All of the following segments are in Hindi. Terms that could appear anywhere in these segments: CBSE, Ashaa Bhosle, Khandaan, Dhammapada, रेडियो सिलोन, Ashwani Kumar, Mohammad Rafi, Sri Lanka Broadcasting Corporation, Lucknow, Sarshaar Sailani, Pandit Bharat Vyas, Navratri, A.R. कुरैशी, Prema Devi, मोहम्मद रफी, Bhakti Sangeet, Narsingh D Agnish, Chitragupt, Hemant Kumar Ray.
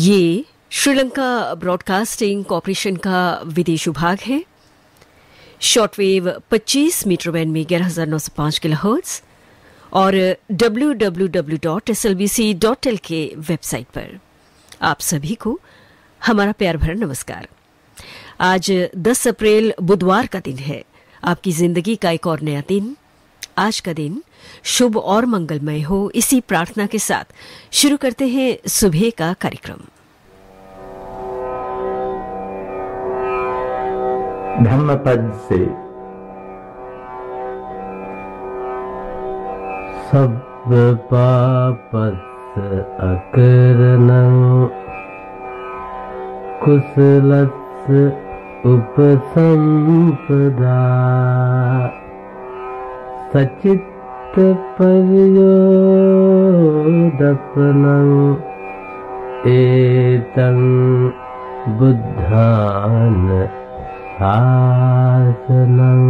ये श्रीलंका ब्रॉडकास्टिंग कॉर्पोरेशन का विदेश विभाग है। शॉर्टवेव 25 मीटर बैंड में 11,905 किलोहर्ट्ज और www.slbc.lk वेबसाइट पर आप सभी को हमारा प्यार भरा नमस्कार। आज 10 अप्रैल बुधवार का दिन है, आपकी जिंदगी का एक और नया दिन। आज का दिन शुभ और मंगलमय हो, इसी प्रार्थना के साथ शुरू करते हैं सुबह का कार्यक्रम। धम्मपद से सब पापस अकरनम् कुशलस्य उपसंपदा सचित पर्योदपनं एतं बुद्धान शासनं।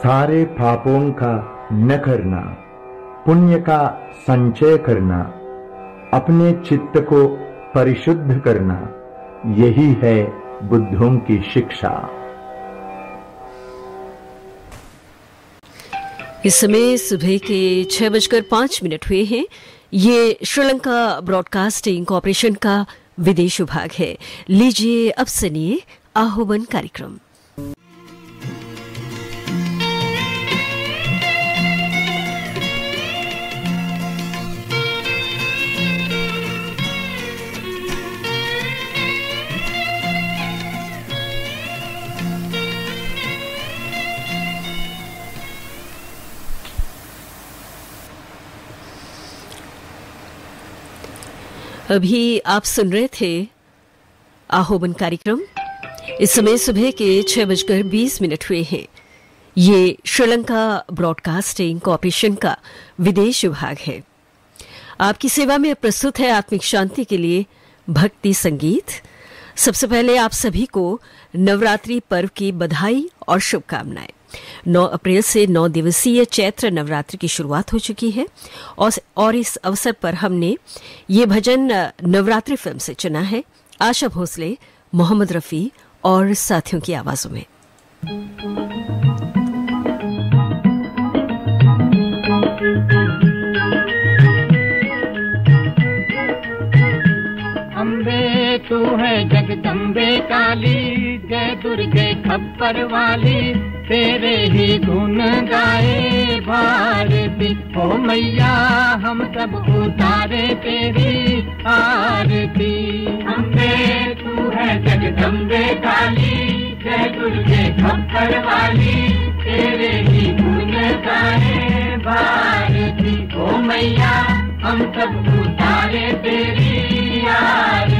सारे पापों का न करना, पुण्य का संचय करना, अपने चित्त को परिशुद्ध करना, यही है बुद्धों की शिक्षा। इस समय सुबह के 6:05 हुए हैं। ये श्रीलंका ब्रॉडकास्टिंग कॉर्पोरेशन का विदेश विभाग है। लीजिए अब सुनिए आह्वान कार्यक्रम। अभी आप सुन रहे थे आहोबन कार्यक्रम। इस समय सुबह के 6:20 हुए हैं। ये श्रीलंका ब्रॉडकास्टिंग कॉर्पोरेशन का विदेश विभाग है। आपकी सेवा में प्रस्तुत है आत्मिक शांति के लिए भक्ति संगीत। सबसे पहले आप सभी को नवरात्रि पर्व की बधाई और शुभकामनाएं। 9 अप्रैल से 9 दिवसीय चैत्र नवरात्रि की शुरुआत हो चुकी है और इस अवसर पर हमने ये भजन नवरात्रि फिल्म से चुना है, आशा भोसले, मोहम्मद रफी और साथियों की आवाजों में। तू है जगदम्बे काली, जय दुर्गे खप्पर वाली, तेरे ही गुण गाए भारती। ओ मैया हम सब उतारे तेरी आरती। अम्बे तू है जगदम्बे काली, जय दुर्गे खप्पर वाली, तेरे ही गुण गाए भारती। ओ मैया हम सब उतारे तेरी आरती।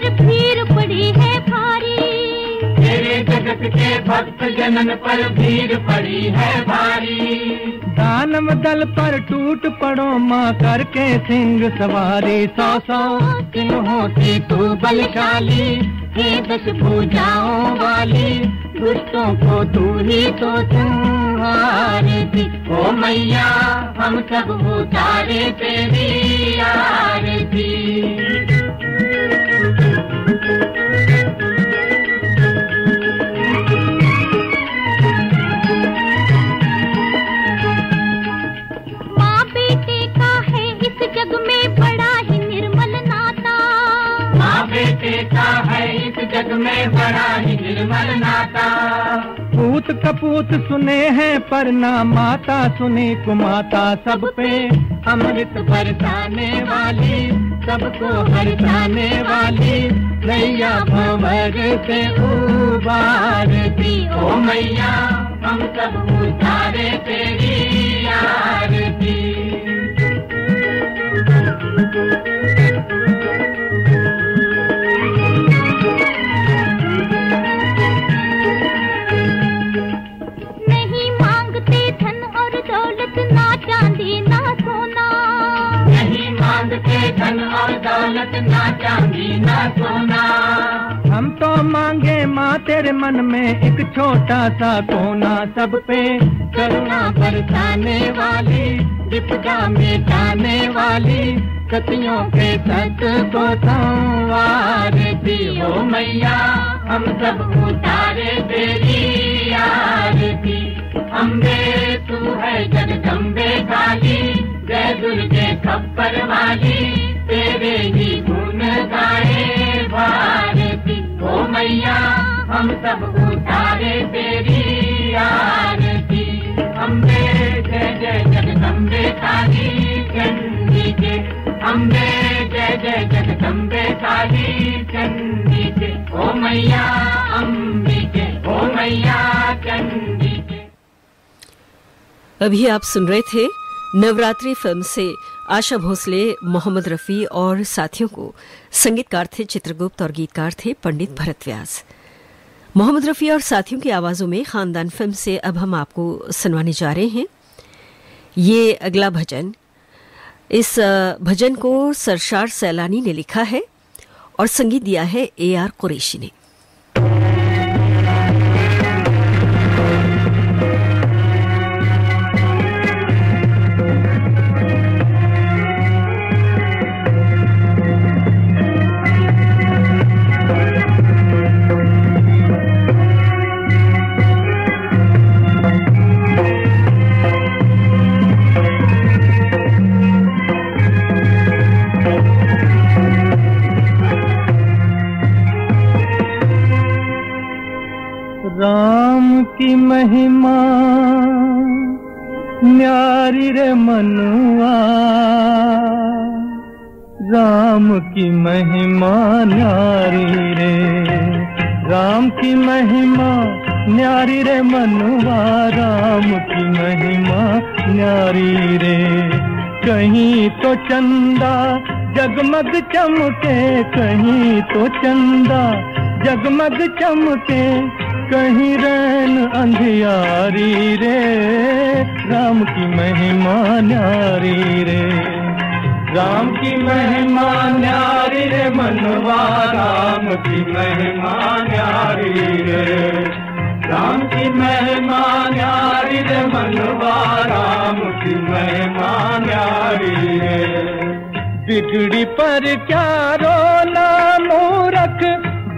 पर भीड़ पड़ी है भारी, तेरे जगत के भक्त जनन पर भीड़ पड़ी है भारी। दानम दल पर टूट पड़ो माँ करके सिंह सवारी, सौ सौ दिन होती तू बलशाली, हे दस भुजाओं वाली, दुष्टों को तू ही तो तुम्हारी। ओ मैया हम सब उतारे तेरी आरती। माँ बेटे का है इस जग में बड़ा ही निर्मल नाता, माँ बेटे का है इस जग में बड़ा ही निर्मल नाता। पूत कपूत सुने हैं पर ना माता सुने कुमाता, सब पे अमृत बरसाने वाली, सबको हरसाने वाली, नैया भंवर से उबारती। ओ मैया हम सब उतारे तेरी आरती। नहीं मांगते धन और दौलत, ना चांदी ना सोना, नहीं मांगते धन और दौलत, ना चांदी ना सोना। हम तो मांगे माँ तेरे मन में एक छोटा सा कोना, सब पे करुणा बरसाने वाली, विपदा मिटाने वाली, सतियों के सत को संवारती। ओ मैया हम सब उतारे तेरी आरती। अम्बे तू है जगदम्बे काली, जय दुर्गे खप्पर वाली, तेरे ही गुण गाए भारती। ओ मैया हम सब उतारे तेरी आरती। अम्बे जय जय जगदम्बे काली चंडी के, अम्बे जय जय जगदम्बे काली चंडी के, ओ मैया अम्बिके, ओ मैया चंडी के। अभी आप सुन रहे थे नवरात्रि फिल्म से आशा भोसले, मोहम्मद रफी और साथियों को। संगीतकार थे चित्रगुप्त और गीतकार थे पंडित भरत व्यास। मोहम्मद रफी और साथियों की आवाजों में खानदान फिल्म से अब हम आपको सुनवाने जा रहे हैं ये अगला भजन। इस भजन को सरशार सैलानी ने लिखा है और संगीत दिया है A.R. कुरैशी ने। की महिमा न्यारी रे मनुआ, राम की महिमा न्यारी रे, राम की महिमा न्यारी रे मनुवा, राम की महिमा न्यारी रे। कहीं तो चंदा जगमग चमके, कहीं तो चंदा जगमग चमके, कहीं रैन अंधियारी रे, राम की महिमा न्यारी रे, राम की महिमा न्यारी रे मनवा, राम की महिमा न्यारी रे, राम की महिमा न्यारी रे मनवा, राम की महिमा न्यारी रे। बिगड़ी पर क्या रोना मूरख,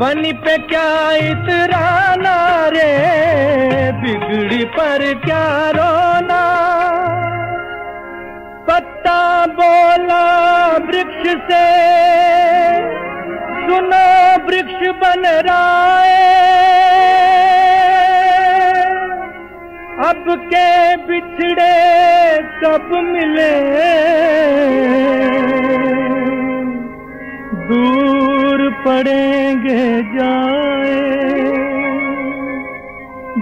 बनी पे क्या इतराना रे, बिगड़ी पर क्या रोना, पत्ता बोला वृक्ष से, सुनो वृक्ष बन राए, अब के बिछड़े सब मिले, दूर पड़ेंगे जाए,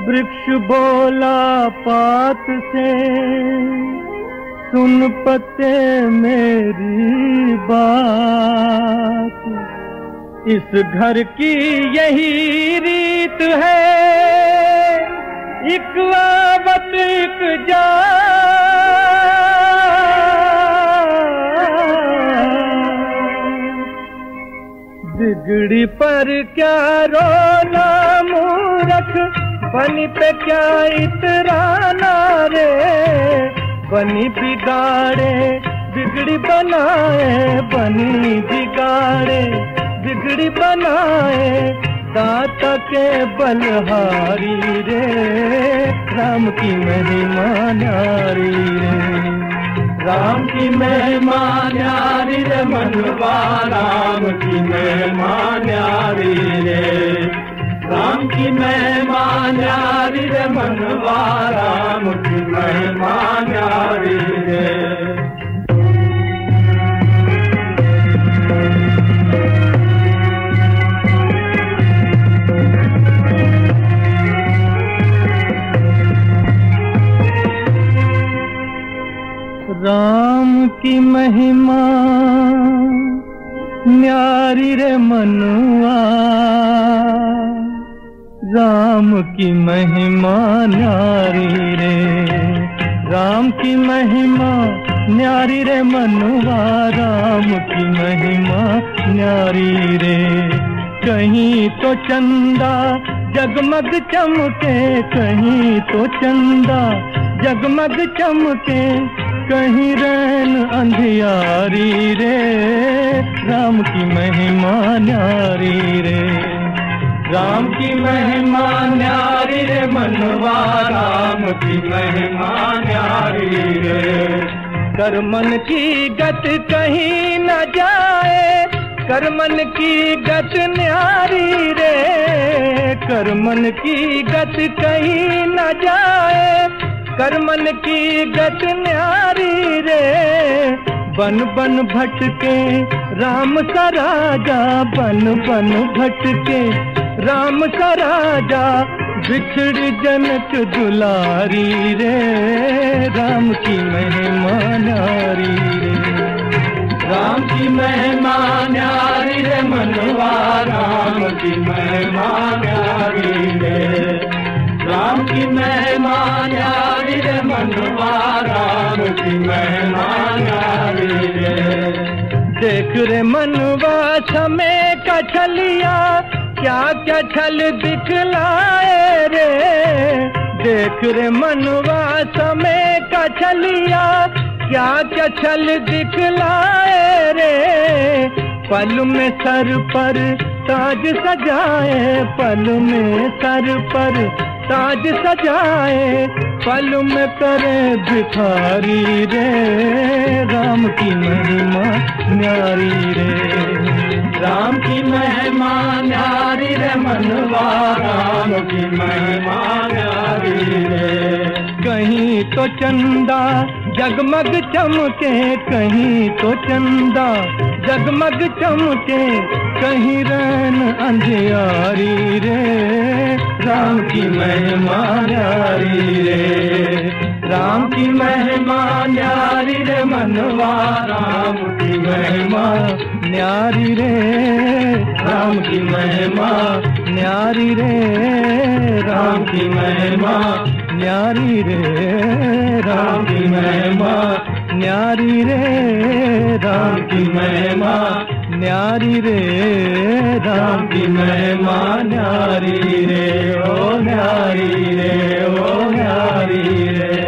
वृक्ष बोला पात से, सुन पत्ते मेरी बात। इस घर की यही रीत है, एक आवत एक जा, बिगड़ी पर क्या रोना मूरख, बनी पे क्या इतराना रे, बनी बिगाड़े बिगड़ी बनाए, बनी बिगाड़े बिगड़ी बनाए, दाता के बलहारी रे, राम की महिमा न्यारी रे, राम की महिमा न्यारी रे मनवा, राम की महिमा न्यारी रे, राम की महिमा न्यारी रे मनवा, राम की महिमा न्यारी रे। राम की महिमा न्यारी रे मनुआ, राम की महिमा न्यारी रे, राम की महिमा न्यारी रे मनुआ, राम की महिमा न्यारी रे। कहीं तो चंदा जगमग चमके, कहीं तो चंदा जगमग चमके, कहीं रैन अंधियारी रे, राम की महिमा न्यारी रे, राम की महिमा न्यारी रे मनवा, राम की महिमा न्यारी रे। कर मन की गत कहीं न जाए, कर मन की गत न्यारी रे, कर मन की गत कहीं न जाए, कर्मन की गत न्यारी रे। बन बन भटके राम सा राजा, बन बन भटके राम सा राजा, बिछड़ जनक दुलारी रे, राम की महिमा न्यारी रे, राम की महिमा न्यारी रे मनवा, राम की महिमा न्यारी रे, राम की महिमा न्यारी रे मनवा, राम की महिमा न्यारी रे। देख रे मनवा समय का छलिया, क्या क्या छल दिखलाए रे, देख रे मनवा समय का छलिया, क्या क्या छल दिखलाए रे। पल में सर पर ताज सजाए, पल में सर पर ताज सजाए, पल में करे भिखारी रे, राम की महिमा न्यारी रे, राम की महिमा न्यारी रे मनवा, राम की महिमा न्यारी रे। कहीं तो चंदा जगमग चमके कहीं तो चंदा, जगमग चमके कहीं रैन अंधियारी रे, राम की महिमा न्यारी रे, राम की महिमा न्यारी रे मनवा, राम की महिमा न्यारी रे, राम की महिमा न्यारी रे, राम की महिमा न्यारी रे, राम की महिमा न्यारी रे, राम की महिमा न्यारी रे, राम की महिमा न्यारी रे, ओ न्यारी रे, ओ न्यारी रे।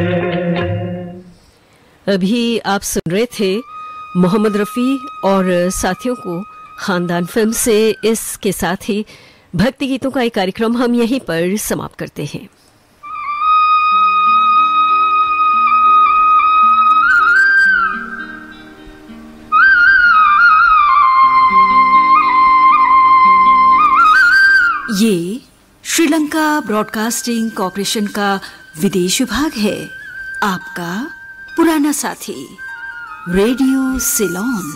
अभी आप सुन रहे थे मोहम्मद रफ़ी और साथियों को खानदान फिल्म से। इसके साथ ही भक्ति गीतों का एक कार्यक्रम हम यहीं पर समाप्त करते हैं। ये श्रीलंका ब्रॉडकास्टिंग कॉरपोरेशन का विदेश विभाग है। आपका पुराना साथी रेडियो सिलोन।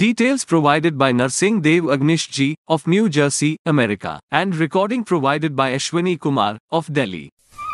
Details provided by Narsingh Dev Agnish ji of New Jersey, America, and recording provided by Ashwini Kumar of Delhi.